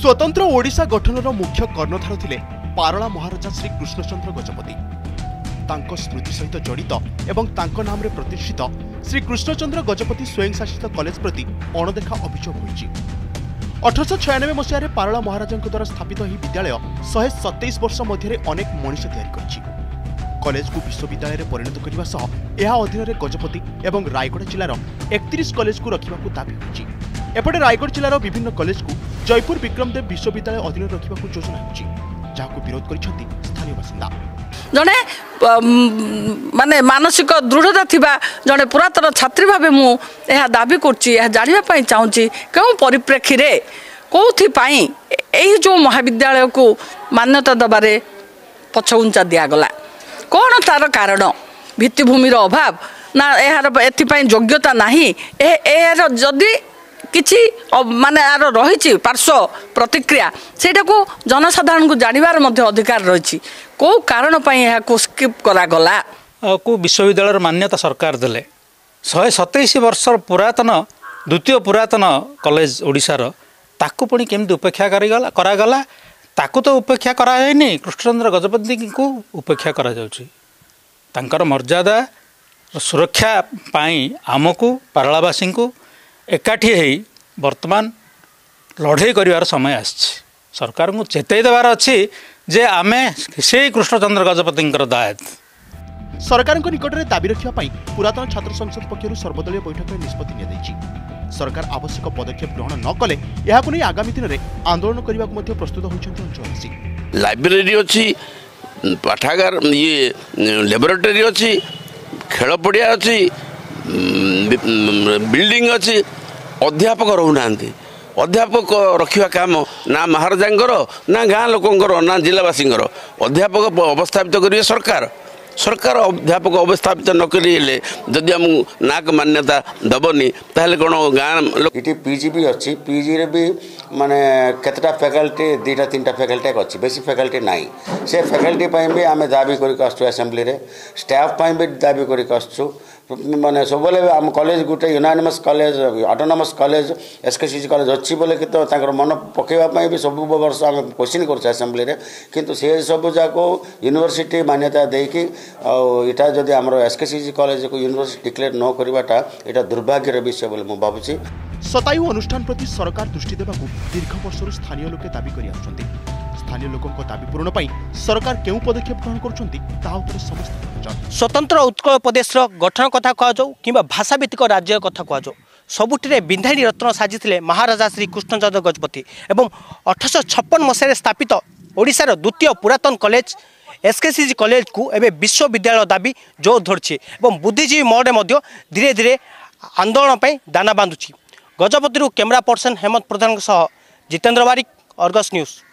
स्वतंत्र ओडिशा गठनर मुख्य कर्णधार थिले पारला महाराजा श्रीकृष्णचंद्र गजपति। तांको स्मृति सहित जड़ित एवं तांको नाम रे प्रतिष्ठित श्रीकृष्णचंद्र गजपति स्वयंशासित कॉलेज प्रति अणदेखा अभियोग होइछि। 1896 मसीह रे पारला महाराजांक द्वारा स्थापित ही विद्यालय 127 वर्ष मध्य अनेक मनीष तैयारी करछि। कॉलेज को विश्वविद्यालय रे परिणत करिवा सह एहा अधीन रे गजपति एवं रायगढ़ जिलार 31 कॉलेज को रखिबा को दाबी होइछि। एपटे रायगढ़ जिलार विभिन्न कॉलेज को जयपुर विक्रमदेव विश्वविद्यालय अधीन रखा योजना हो विरोध कर बासिंदा जड़े माने मानसिक दृढ़ता थिबा जड़े पुरातन छात्री भावे मु यह दाबी करछि। यह जानिबा पई चाहूँगी क्यों परिप्रेक्षी रे कोथि पई एही जो महाविद्यालय को मान्यता दबारे पछौंचा दिगला कौन तार कारण भित्तिभूमि अभाव ना यार एथि योग्यता नाही जदि किसी माने यार रही पार्श्व प्रतिक्रिया सेटा को जनसाधारण को जानिबार मध्य अधिकार रही को कारण पई यह को स्किप करा गला को विश्वविद्यालय मान्यता सरकार देले 127 वर्ष पुरातन द्वितीय पुरातन कॉलेज ओडिशार ताकू पणी केमती उपेक्षा करा गला ताकू तो उपेक्षा करा जायनी कृष्णचंद्र गजपति को उपेक्षा करा जाउची। तांकर मर्यादा सुरक्षा पई आमको पारलावासी को एकाठी है वर्तमान लड़े कर समय आसी सरकार को चेतई देवार अच्छी जे आम से कृष्णचंद्र गजपति दायत सरकार को निकट में दाबी रखा पुरातन छात्र संसद पक्षर सर्वदलीय बैठक में निष्पत्ति सरकार आवश्यक पदक्षेप ग्रहण न कले यहां नहीं आगामी दिन में आंदोलन करने प्रस्तुत होती। लाइब्रेरी अच्छी पाठागार ये लेबोरेटोरी अच्छी खेल पड़िया अच्छी बिल्डिंग अच्छी अध्यापक रोना अध्यापक रखा काम ना महाराजा ना गाँव लोकों ना जिलावासी अध्यापक अवस्थापित करेंगे सरकार सरकार अध्यापक अवस्थापित न करें जदि आम नाक मान्यता दबनी ताल कौन गाँव ये पीजी भी अच्छी पीजी रे भी माने केतटा फैकल्टी दीटा तीनटा फैकल्टी अच्छी बेसी फैकल्टी ना से फैकल्टी भी आम दाबी कर आसेम्बली स्टाफ भी दाबी कर माने सब आम कॉलेज गोटे unanimous college autonomous college SKCG college अच्छी बोले कि मन पकड़ापी भी सब वर्ष आम क्वेश्चन करूँ आसेम्बली कितु से सब जाक यूनिवर्सिटी मान्यता देकी आटा जब आम एसकेसीजी कॉलेज को यूनिवर्सिटी डिक्लेयर न करवाटा यहाँ दुर्भाग्यर विषय बोले मुझे भावुँ। सतायु अनुष्ठान प्रति सरकार दृष्टि देवा दीर्घ वर्ष स्थानीय लोके दाबी कर स्थानीय लोकों दाबी पूरण सरकार क्यों पदक्षेप ग्रहण कर समस्त स्वतंत्र उत्कल प्रदेश गठन कथा कहु कि भाषा भित्तिक राज्य कथा कहु सबुठे विंधाणी रत्न साजिते महाराजा श्री कृष्णचंद्र गजपति एवं 1856 मसीह स्थापित ओडिशार द्वितीय पुरातन कॉलेज एसकेसीजी कॉलेज को एवं विश्वविद्यालय दाबी जोर धरछे एवं बुद्धिजीवी मोड़े धीरे धीरे आंदोलन पर दाना बांधुची। Gajapati camera person Hemant Pradhan Jitendra Barik, Argus news.